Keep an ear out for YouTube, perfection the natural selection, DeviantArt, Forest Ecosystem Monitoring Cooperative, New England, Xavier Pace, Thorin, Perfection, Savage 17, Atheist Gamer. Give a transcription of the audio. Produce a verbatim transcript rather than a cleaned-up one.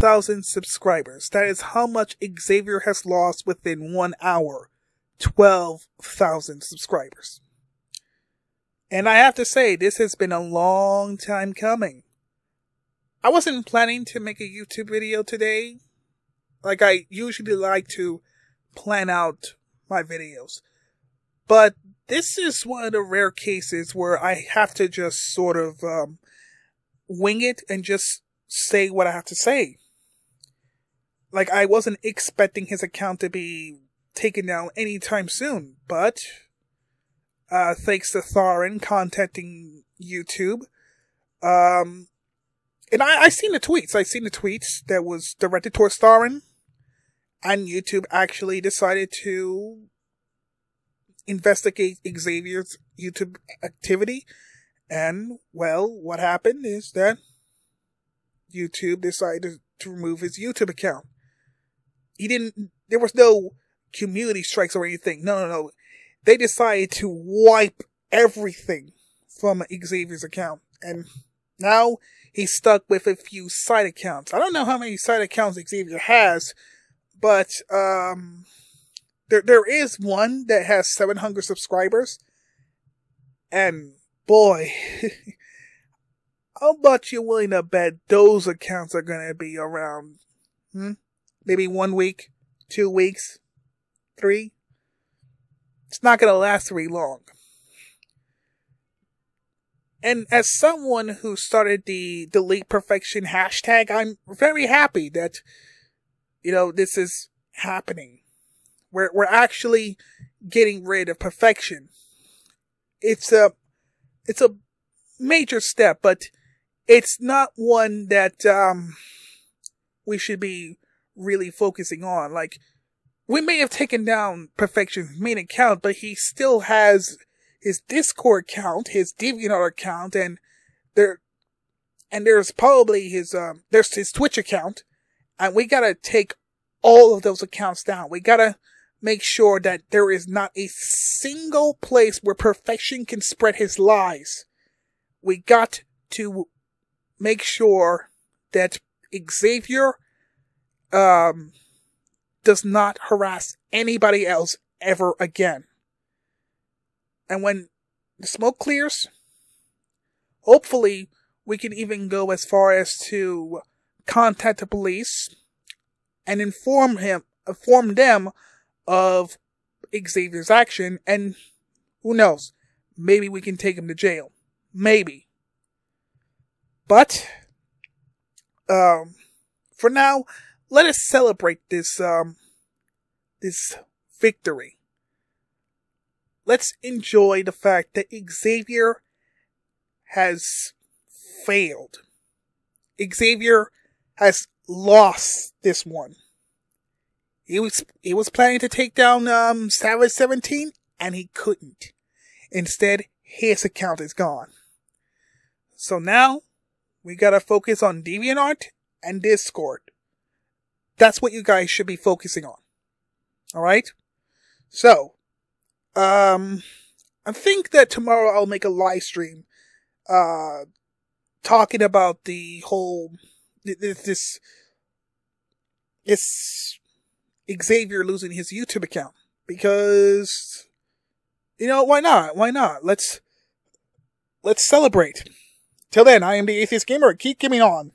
thousand subscribers. That is how much Xavier has lost within one hour. twelve thousand subscribers. And I have to say, this has been a long time coming. I wasn't planning to make a YouTube video today. Like, I usually like to plan out my videos. But this is one of the rare cases where I have to just sort of um, wing it and just say what I have to say. Like, I wasn't expecting his account to be taken down anytime soon, but uh, thanks to Thorin contacting YouTube, um, and I, I seen the tweets. I seen the tweets that was directed towards Thorin, and YouTube actually decided to investigate Xavier's YouTube activity. And well, what happened is that YouTube decided to remove his YouTube account. He didn't, there was no community strikes or anything. No, no, no. They decided to wipe everything from Xavier's account. And now he's stuck with a few side accounts. I don't know how many side accounts Xavier has, but um, there there is one that has seven hundred subscribers. And boy, how much you're willing to bet those accounts are going to be around? Hmm? Maybe one week, two weeks, three? It's not going to last very long. And as someone who started the Delete Perfection hashtag, I'm very happy that, you know, this is happening. We're, we're actually getting rid of Perfection. It's a, it's a major step, but it's not one that um, we should be really focusing on. Like, we may have taken down Perfection's main account, but he still has his Discord account, his DeviantArt account, and there, and there's probably his um, there's his Twitch account, and we gotta take all of those accounts down. We gotta make sure that there is not a single place where Perfection can spread his lies. We got to make sure that Xavier um, does not harass anybody else ever again. And when the smoke clears, hopefully we can even go as far as to contact the police and inform him, inform them of Xavier's action. And who knows, maybe we can take him to jail. Maybe. But, um, for now, let us celebrate this, um, this victory. Let's enjoy the fact that Xavier has failed. Xavier has lost this one. He was, he was planning to take down, um, Savage seventeen, and he couldn't. Instead, his account is gone. So now, we gotta focus on DeviantArt and Discord. That's what you guys should be focusing on. Alright? So, um, I think that tomorrow I'll make a live stream, uh, talking about the whole, this, this, this Xavier losing his YouTube account. Because, you know, why not? Why not? Let's, let's celebrate. Till then, I am the Atheist Gamer. Keep gaming on.